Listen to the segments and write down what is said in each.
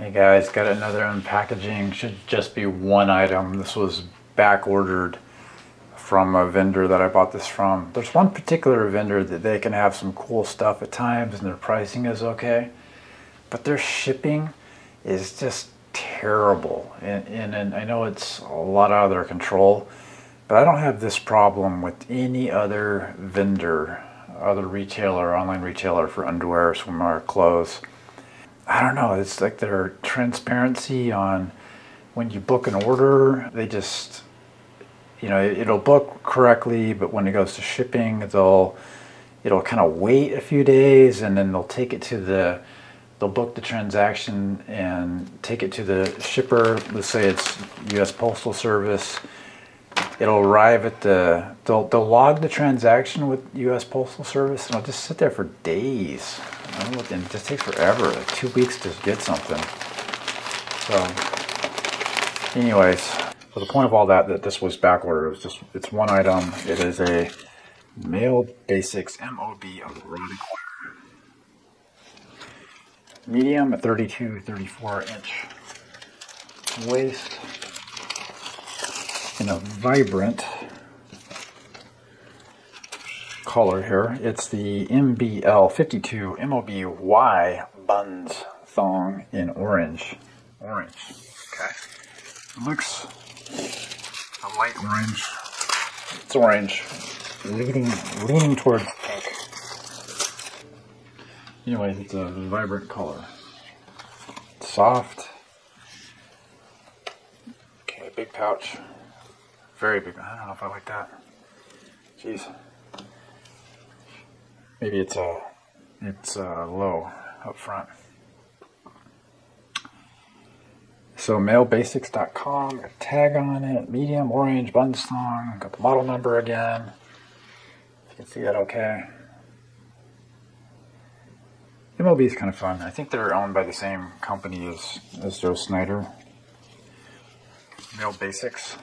Hey guys, got another unpackaging. Should just be one item. This was back ordered from a vendor that I bought this from. There's one particular vendor that they can have some cool stuff at times and their pricing is okay, but their shipping is just terrible. And I know it's a lot out of their control, but I don't have this problem with any other vendor, other retailer, online retailer for underwear, swimwear, clothes. I don't know, it's like their transparency on when you book an order, they just, you know, it'll book correctly, but when it goes to shipping, it'll kind of wait a few days, and then they'll take it to the, they'll book the transaction and take it to the shipper. Let's say it's US Postal Service. It'll arrive at the, they'll log the transaction with US Postal Service, and it'll just sit there for days. And it just takes forever, like 2 weeks to get something. So, anyways, so the point of all that this was backordered, was just, it's one item. It is a Male Basics MOB erotic wire. Medium at 32, 34-inch waist. In a vibrant color here. It's the MBL52 MOBY Buns Thong in orange. Okay. It looks a light orange. It's orange. Leaning towards pink. Anyway, it's a vibrant color. It's soft. Okay, big pouch. Very big. I don't know if I like that. Jeez. Maybe it's low up front. So malebasics.com, tag on it, medium orange buns thong. Got the model number again. You can see that okay. MLB is kind of fun. I think they're owned by the same company as Joe Snyder. Male Basics.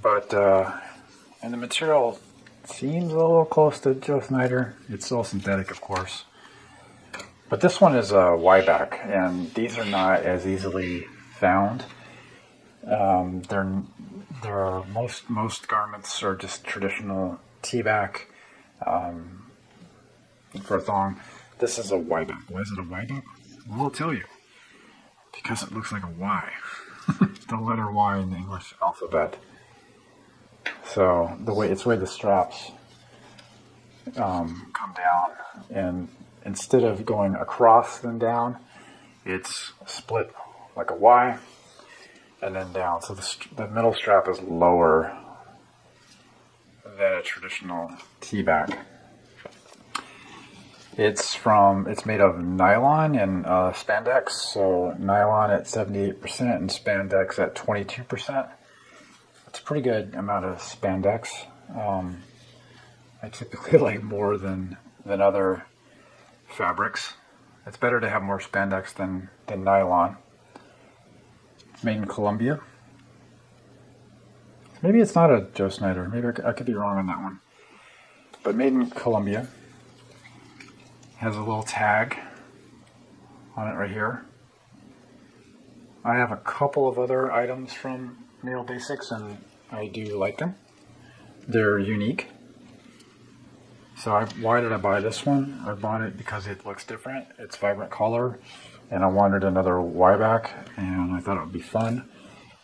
But, and the material seems a little close to Joe Snyder. It's all synthetic, of course. But this one is a Y-back, and these are not as easily found. They're most garments are just traditional T-back for a thong. This is a Y-back. Why is it a Y-back? Well, I'll tell you. Because it looks like a Y. The letter Y in the English alphabet. So the way the straps come down, and instead of going across and down, it's split like a Y and then down. So the middle strap is lower than a traditional T-back. It's made of nylon and spandex. So nylon at 78% and spandex at 22%. It's a pretty good amount of spandex. I typically like more than other fabrics. It's better to have more spandex than nylon. It's made in Colombia. Maybe it's not a Joe Snyder. Maybe I could be wrong on that one. But made in Colombia. Has a little tag on it right here. I have a couple of other items from Male Basics, and I do like them. They're unique. So why did I buy this one? I bought it because it looks different. It's vibrant color, and I wanted another Y-back, and I thought it would be fun.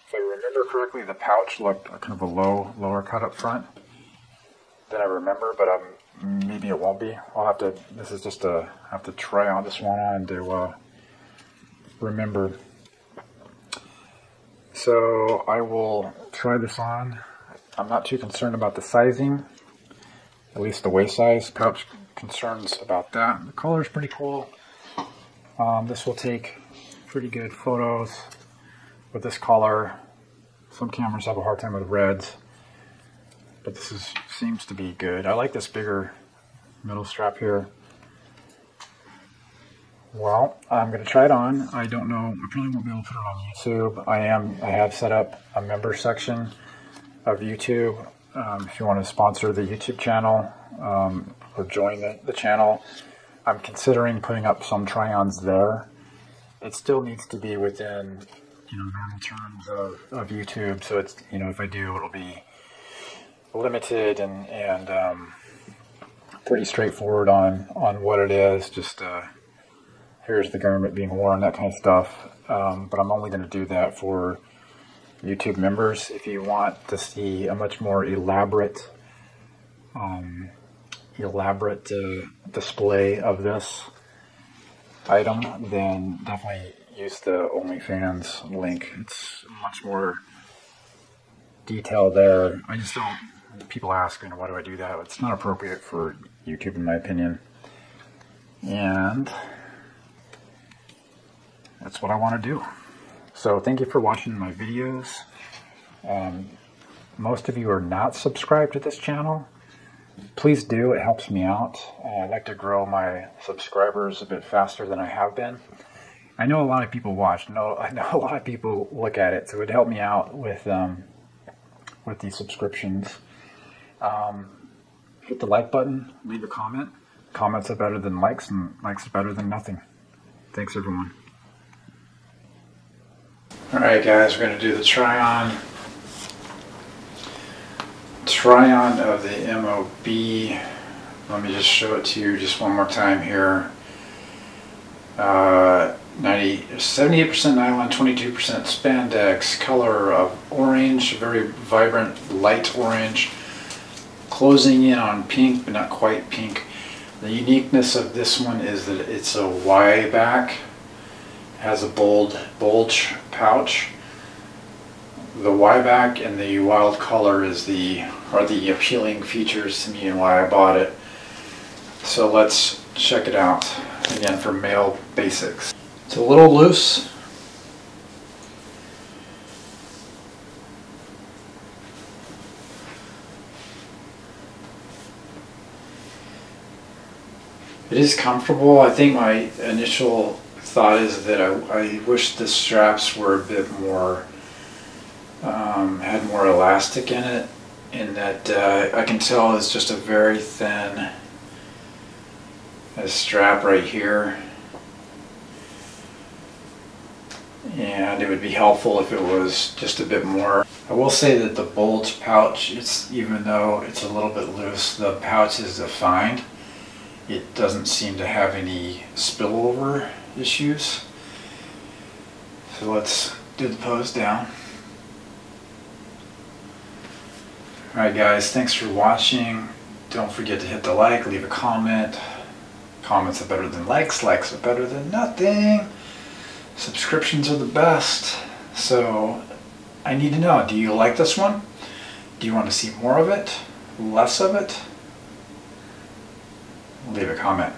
If I remember correctly, the pouch looked kind of a lower cut up front than I remember, but maybe it won't be. I have to try on this one on to remember. So I will try this on. I'm not too concerned about the sizing, at least the waist size. Perhaps concerns about that. The color is pretty cool. This will take pretty good photos with this color. Some cameras have a hard time with reds, but this seems to be good. I like this bigger middle strap here. Well, I'm going to try it on. I don't know. I probably won't be able to put it on YouTube. I have set up a member section of YouTube. If you want to sponsor the YouTube channel or join the channel, I'm considering putting up some try-ons there. it still needs to be within, you know, normal terms of YouTube. So it's, you know, if I do, it'll be limited and pretty straightforward on what it is. Just here's the garment being worn, that kind of stuff. But I'm only going to do that for YouTube members. If you want to see a much more elaborate display of this item, then definitely use the OnlyFans link. It's much more detailed there. I just don't, people ask, you know, why do I do that? It's not appropriate for YouTube in my opinion. And that's what I want to do. So thank you for watching my videos. Most of you are not subscribed to this channel. Please do, it helps me out. I like to grow my subscribers a bit faster than I have been. I know a lot of people watch, I know a lot of people look at it, so it would help me out with these subscriptions. Hit the like button, leave a comment. Comments are better than likes, and likes are better than nothing. Thanks everyone. Alright guys, we're going to do the try on of the MOB. Let me just show it to you just one more time here. 78% nylon, 22% spandex, color of orange, very vibrant light orange, closing in on pink but not quite pink. The uniqueness of this one is that it's a Y back, has a bulge pouch. The Y back and the wild color are the appealing features to me and why I bought it. So let's check it out again for Male Basics. It's a little loose. It is comfortable. I think my initial thought is that I wish the straps were a bit more had more elastic in it, and that I can tell it's just a very thin strap right here, and it would be helpful if it was just a bit more. I will say that the bulge pouch, even though it's a little bit loose, the pouch is defined. It doesn't seem to have any spillover issues. So let's do the pose down. Alright guys, thanks for watching. Don't forget to hit the like, leave a comment. Comments are better than likes, likes are better than nothing. Subscriptions are the best. So I need to know, do you like this one? Do you want to see more of it? Less of it? Leave a comment.